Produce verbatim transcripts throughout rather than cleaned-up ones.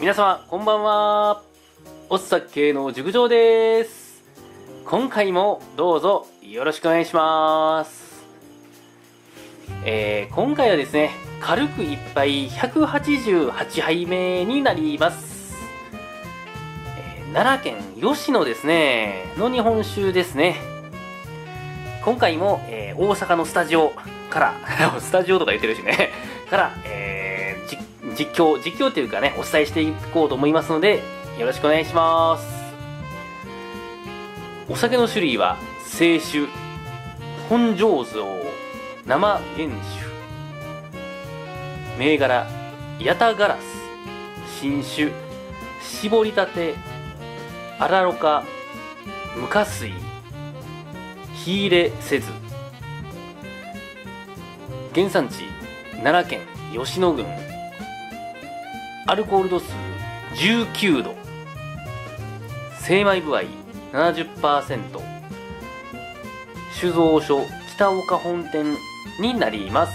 皆様こんばんは。おっさっ系の熟女です。今回もどうぞよろしくお願いします。えー、今回はですね、軽く一杯ひゃくはちじゅうはちはいめになります。えー、奈良県吉野ですねの日本酒ですね。今回も、えー、大阪のスタジオからスタジオとか言ってるしねから、えー、実実況、実況というかね、お伝えしていこうと思いますので、よろしくお願いします。お酒の種類は、清酒、本醸造、生原酒、銘柄、八田ガラス、新酒、搾りたて、アラロカ、無加水、火入れせず。原産地、奈良県吉野郡。アルコール度数じゅうきゅうど、精米部合 ななじゅっパーセント、 酒造所北岡本店になります。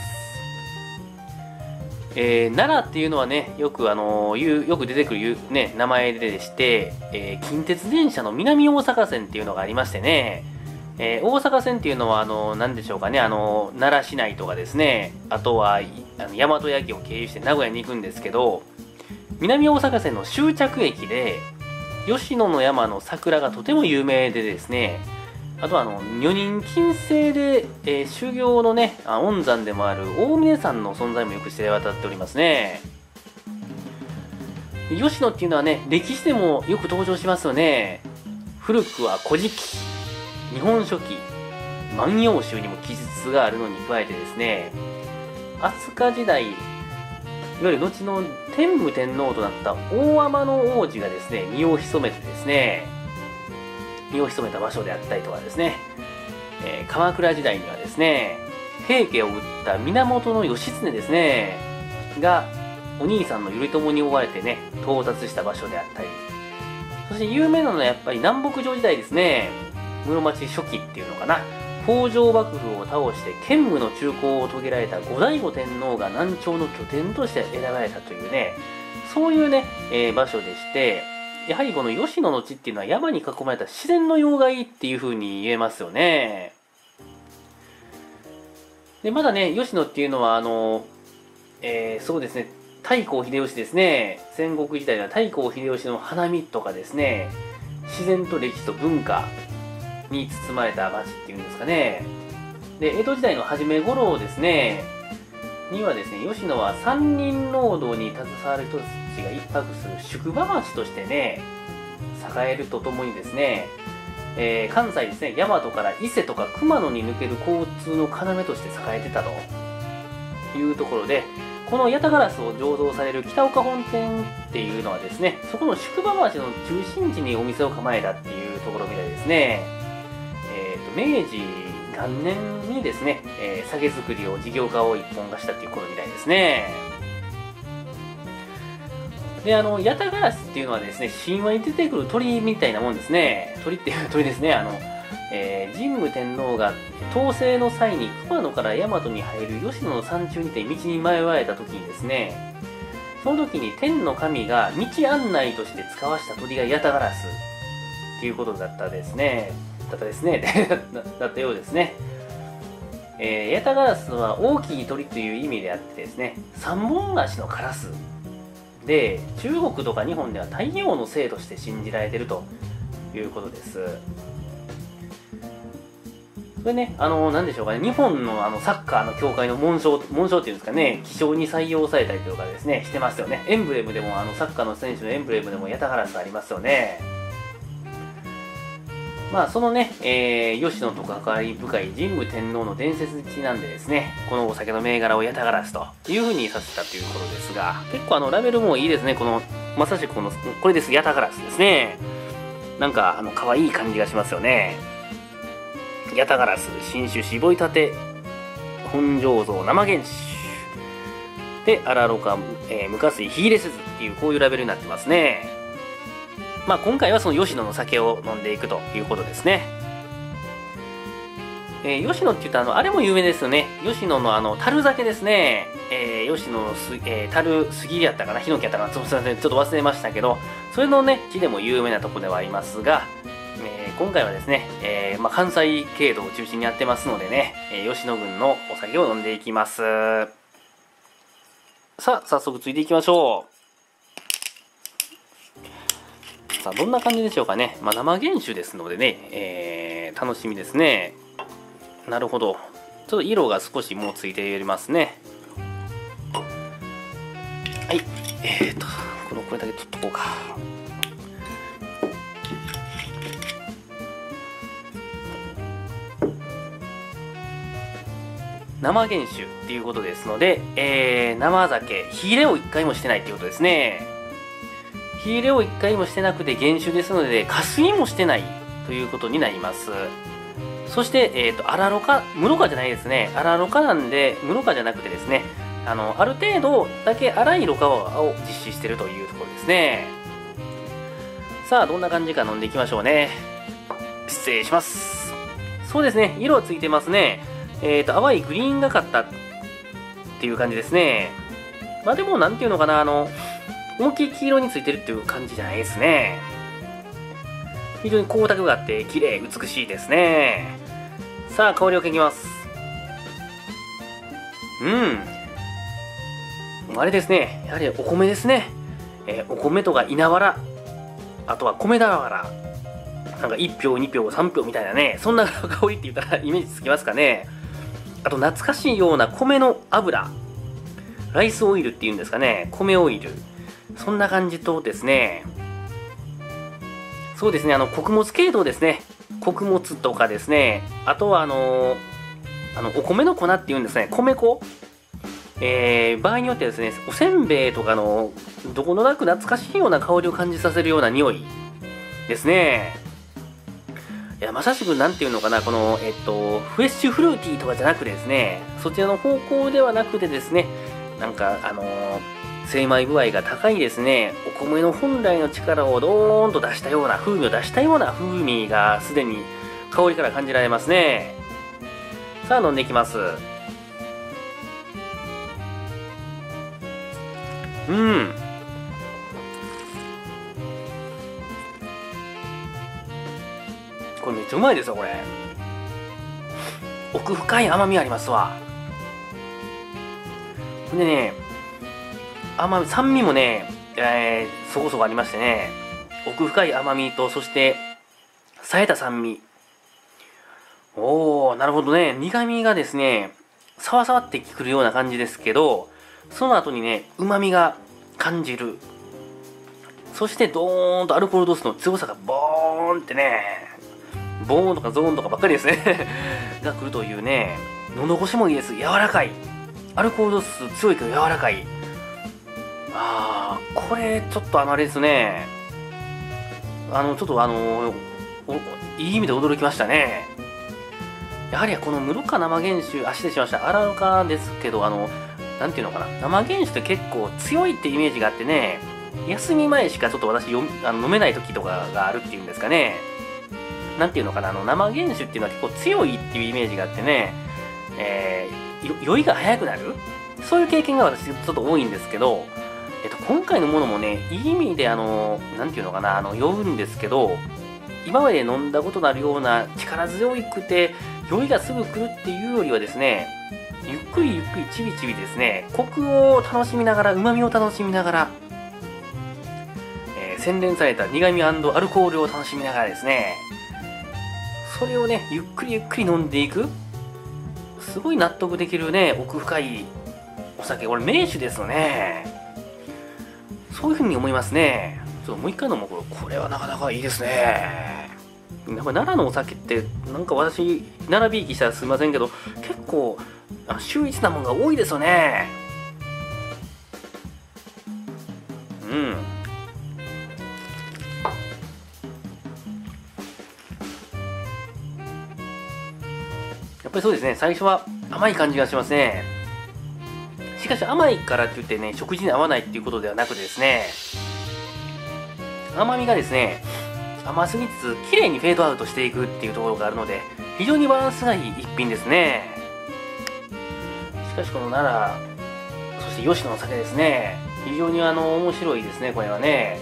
えー、奈良っていうのはね、よくあのー、よく出てくる、ね、名前でして、えー、近鉄電車の南大阪線っていうのがありましてね、えー、大阪線っていうのはあのー、何でしょうかね、あのー、奈良市内とかですね、あとはあの大和焼を経由して名古屋に行くんですけど、南大阪線の終着駅で吉野の山の桜がとても有名でですね、あとはあの女人禁制で、えー、修行のね温山でもある大峰山の存在もよく知れ渡っておりますね。吉野っていうのはね、歴史でもよく登場しますよね。古くは古事記、日本書紀、万葉集にも記述があるのに加えてですね、飛鳥時代、いわゆる後の天武天皇となった大天の王子がですね、身を潜めてですね、身を潜めた場所であったりとかですね、えー、鎌倉時代にはですね、平家を討った源義経ですね、がお兄さんの頼朝に追われてね、到達した場所であったり、そして有名なのはやっぱり南北朝時代ですね、室町初期っていうのかな、北条幕府を倒して建武の中興を遂げられた後醍醐天皇が南朝の拠点として選ばれたというね、そういうね、えー、場所でして、やはりこの吉野の地っていうのは山に囲まれた自然の要害っていうふうに言えますよね。でまだね、吉野っていうのはあの、えー、そうですね、太閤秀吉ですね、戦国時代では太閤秀吉の花見とかですね、自然と歴史と文化に包まれた町っていうんですかね。で江戸時代の初め頃ですねにはですね、吉野は三人農道に携わる人たちが一泊する宿場町としてね栄えるとともにですね、えー、関西ですね、大和から伊勢とか熊野に抜ける交通の要として栄えてたというところで、この八田烏を醸造される北岡本店っていうのはですね、そこの宿場町の中心地にお店を構えたっていうところみたいですね。明治元年にですね、えー、酒造りを事業化を一本化したということみたいですね。で、あの、八田烏っていうのはですね、神話に出てくる鳥みたいなもんですね。鳥っていう鳥ですね。あの、えー、神武天皇が統制の際に熊野から大和に入る吉野の山中にて道に迷われた時にですね、その時に天の神が道案内として使わした鳥が八田烏っていうことだったですね。だったですねだったようですね。えー、八田烏は大きい鳥という意味であってですね、三本足のカラスで、中国とか日本では太陽の精として信じられているということです。これね、あの何でしょうかね、日本のあのサッカーの協会の紋章紋章っていうんですかね、記章に採用されたりとかですねしてますよね。エンブレムでも、あのサッカーの選手のエンブレムでも八田烏ありますよね。まあそのね、えー、吉野と関わり深い神武天皇の伝説にちなんでですね、このお酒の銘柄を八田烏というふうにさせたということですが、結構あのラベルもいいですね。このまさしくこのこれです、八田烏ですね。なんかあの可愛い感じがしますよね。八田烏、新酒搾りたて、本醸造生原酒でアラロカ、えー、無加水、火入れせずっていう、こういうラベルになってますね。まあ今回はその吉野の酒を飲んでいくということですね。えー、吉野って言ったら、あの、あれも有名ですよね。吉野のあの、樽酒ですね。えー、吉野のす、えー、樽杉やったかな、ヒノキやったかな、すみません、ちょっと忘れましたけど、それのね、木でも有名なとこではありますが、えー、今回はですね、えー、まあ、関西経路を中心にやってますのでね、えー、吉野郡のお酒を飲んでいきます。さあ、早速ついていきましょう。さあ、どんな感じでしょうかね。まあ、生原酒ですのでね、えー、楽しみですね。なるほど。ちょっと色が少しもうついていますね。はい。えっと、このこれだけ取っとこうか。生原酒っていうことですので、えー、生酒、火入れをいっかいもしてないっていうことですね。火入れをいっかいもしてなくて原酒ですので、加水もしてないということになります。そして、えっと、アラロカ、ムロカじゃないですね。アラロカなんで、ムロカじゃなくてですね、あの、ある程度だけ粗いろ過を実施しているというところですね。さあ、どんな感じか飲んでいきましょうね。失礼します。そうですね、色はついてますね。えっと、淡いグリーンがかったっていう感じですね。まあでも、なんていうのかな、あの、大きい黄色についてるっていう感じじゃないですね。非常に光沢があって、綺麗、美しいですね。さあ、香りを嗅ぎます。うん。あれですね。やはりお米ですね。えー、お米とか稲わら。あとは米だわら。なんかいっぴょう、にぴょう、さんぴょうみたいなね。そんな香りって言ったらイメージつきますかね。あと、懐かしいような米の油。ライスオイルっていうんですかね。米オイル。そんな感じとですね。そうですね。あの、穀物系統ですね。穀物とかですね、あとはあのー、あのお米の粉っていうんですね、米粉、えー、場合によってはですね、おせんべいとかのどこのなく懐かしいような香りを感じさせるような匂いですね。いや、まさしくなんていうのかな、この、えっと、フレッシュフルーティーとかじゃなくてですね、そちらの方向ではなくてですね、なんかあのー、精米具合が高いですね、お米の本来の力をドーンと出したような、風味を出したような風味がすでに香りから感じられますね。さあ、飲んでいきます。うん。これめっちゃうまいですよ、これ。奥深い甘みありますわ。でね、甘み、酸味もね、えー、そこそこありましてね、奥深い甘みと、そして、冴えた酸味。おー、なるほどね。苦味がですね、さわさわってくるような感じですけど、その後にね、旨味が感じる。そして、ドーンとアルコール度数の強さがボーンってね、ボーンとかゾーンとかばっかりですね、が来るというね、喉越しもいいです。柔らかい。アルコール度数強いけど柔らかい。ああ、これ、ちょっとあの、あれですね。あの、ちょっとあの、いい意味で驚きましたね。やはりこの室賀生原酒、あ、失礼しました。アラロカですけど、あの、なんていうのかな。生原酒って結構強いってイメージがあってね、休み前しかちょっと私、あの飲めない時とかがあるっていうんですかね。なんていうのかな。あの、生原酒っていうのは結構強いっていうイメージがあってね、えー、酔いが早くなるそういう経験が私、ちょっと多いんですけど、えっと、今回のものもね、いい意味で、あの、なんていうのかな、あの、酔うんですけど、今まで飲んだことのあるような力強くて、酔いがすぐ来るっていうよりはですね、ゆっくりゆっくりちびちびですね、コクを楽しみながら、旨味を楽しみながら、えー、洗練された苦味&アルコールを楽しみながらですね、それをね、ゆっくりゆっくり飲んでいく、すごい納得できるね、奥深いお酒、これ名酒ですよね。そういうふうに思いますね。ちょっともう一回飲もう。これはなかなかいいですね。やっぱ奈良のお酒って、なんか私、並び引きしたらすみませんけど、結構、秀逸なものが多いですよね。うん。やっぱりそうですね、最初は甘い感じがしますね。しかし甘いからって言ってね、食事に合わないっていうことではなくてですね、甘みがですね、甘すぎつつ、綺麗にフェードアウトしていくっていうところがあるので、非常にバランスがいい一品ですね。しかしこの奈良、そして吉野の酒ですね、非常にあの面白いですね、これはね。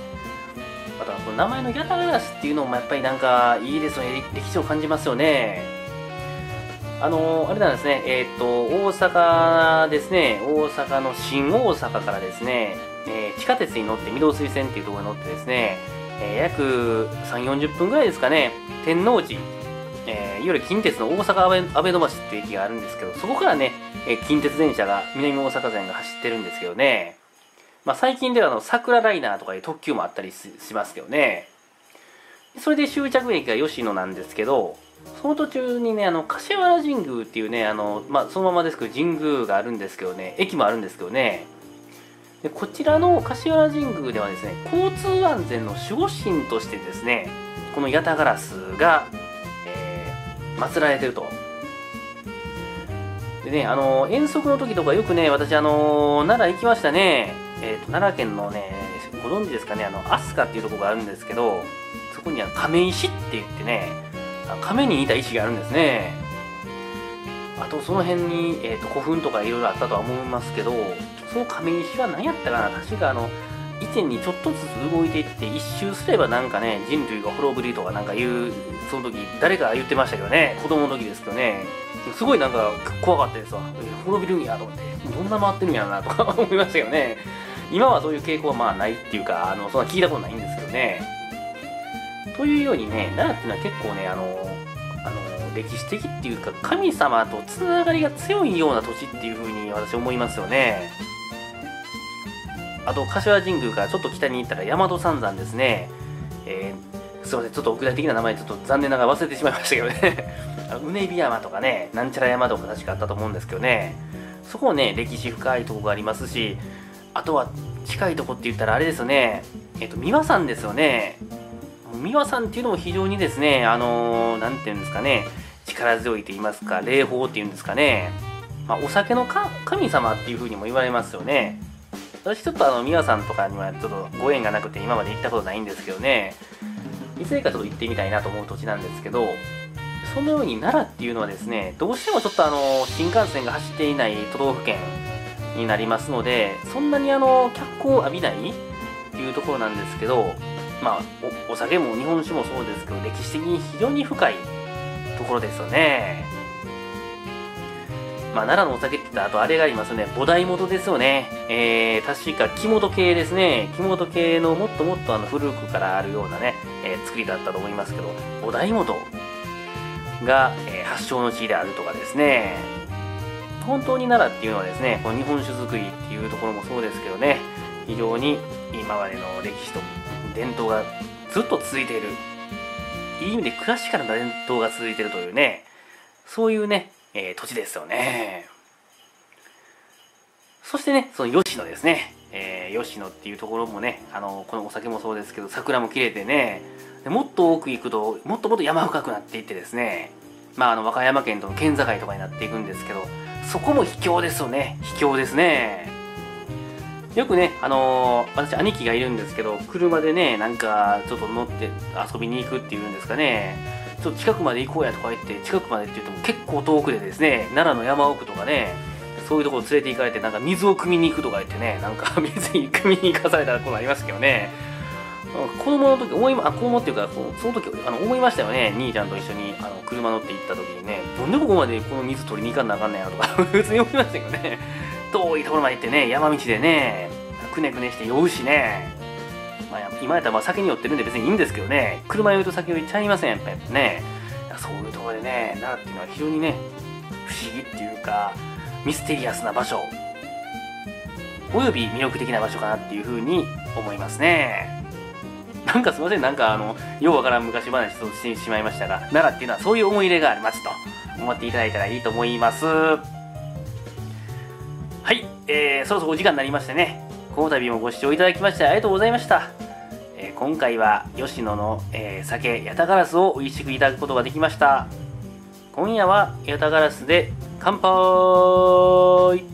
またこの名前のギャラガラスっていうのもやっぱりなんかいいですよね、歴史を感じますよね。あのあれなんですね、えー、っと大阪ですね、大阪の新大阪からですね、えー、地下鉄に乗って御堂筋線っていうところに乗ってですね、えー、約さんじゅう、よんじゅっぷんぐらいですかね、天王寺、えー、いわゆる近鉄の大阪阿部野橋っていう駅があるんですけど、そこからね、えー、近鉄電車が南大阪線が走ってるんですけどね、まあ、最近ではあの桜ライナーとかいう特急もあったり し, しますけどね。それで終着駅が吉野なんですけど、その途中にね、あの柏原神宮っていうね、あの、まあ、そのままですけど神宮があるんですけどね、駅もあるんですけどね、でこちらの柏原神宮ではですね、交通安全の守護神としてですね、この八咫烏が、えー、祀られてると。でね、あの遠足の時とかよくね、私あの奈良行きましたね。えーと、奈良県のね、ご存知ですかね、あの飛鳥っていうところがあるんですけど、そこには亀石って言ってね、亀に似た石があるんですね。あとその辺に、えー、と古墳とかいろいろあったとは思いますけど、その亀石は何やったかな、確かあの以前にちょっとずつ動いていって一周すればなんかね、人類が滅ぶりとかなんか言う、その時誰か言ってましたけどね、子供の時ですけどね、すごいなんか怖かったですわ。滅びるんやと思って、どんな回ってるんやなとか思いましたけどね。今はそういう傾向はまあないっていうか、あのそんな聞いたことないんですけどね。というようにね、奈良っていうのは結構ね、あのあの歴史的っていうか、神様とつながりが強いような土地っていうふうに私思いますよね。あと柏神宮からちょっと北に行ったら大和三山ですね、えー、すいません、ちょっと具体的な名前ちょっと残念ながら忘れてしまいましたけどねうねび山とかね、なんちゃら山とか確かあったと思うんですけどね、そこもね、歴史深いとこがありますし、あとは近いとこって言ったらあれですよね、えっと三輪山ですよね。三輪山っていうのも非常にですね、あのー、なんていうんですかね、力強いと言いますか、霊峰っていうんですかね、まあ、お酒のか神様っていうふうにも言われますよね。私ちょっとあの三輪さんとかにはちょっとご縁がなくて今まで行ったことないんですけどね、いつかちょっと行ってみたいなと思う土地なんですけど、そのように奈良っていうのはですね、どうしてもちょっとあの新幹線が走っていない都道府県になりますので、そんなにあの脚光を浴びないっていうところなんですけど、まあ お, お酒も日本酒もそうですけど、歴史的に非常に深いところですよね。まあ、奈良のお酒って言ったら、あとあれがありますよね。菩提元ですよね。えー、確か木本系ですね。木本系のもっともっとあの古くからあるようなね、えー、作りだったと思いますけど、菩提元が、えー、発祥の地であるとかですね。本当に奈良っていうのはですね、この日本酒作りっていうところもそうですけどね、非常に今までの歴史と伝統がずっと続いている。いい意味でクラシカルな伝統が続いているというね、そういうね、えー、土地ですよね。そしてね、その吉野ですね、えー、吉野っていうところもね、あのこのお酒もそうですけど、桜も綺麗でね、でもっと奥行くともっともっと山深くなっていってですね、まあ、あの和歌山県との県境とかになっていくんですけど、そこも秘境ですよね。秘境ですね。よくね、あのー、私兄貴がいるんですけど、車でね、なんかちょっと乗って遊びに行くっていうんですかね、ちょっと近くまで行こうやとか言って、近くまでって言っても結構遠くでですね、奈良の山奥とかね、そういうところ連れて行かれて、なんか水を汲みに行くとか言ってね、なんか水に汲みに行かされたことありますけどね、子供の時思い、あ、子供っていうか、その時あの思いましたよね。兄ちゃんと一緒にあの車乗って行った時にね、なんでここまでこの水取りに行かんなあかんねんやとか普通に思いましたけどね、遠いところまで行ってね、山道でね、くねくねして酔うしね、まあ、今やったらまあ酒に酔ってるんで別にいいんですけどね、車酔うと酒をいっちゃいません、やっぱりね。そういうところでね、奈良っていうのは非常にね、不思議っていうか、ミステリアスな場所、および魅力的な場所かなっていうふうに思いますね。なんかすいません、なんかあの、ようわからん昔話をしてしまいましたが、奈良っていうのはそういう思い入れがありますと思っていただいたらいいと思います。はい、えー、そろそろお時間になりましてね、この度もご視聴いただきましてありがとうございました。えー、今回は吉野の、えー、酒八咫烏を美味しくいただくことができました。今夜は八咫烏で乾杯。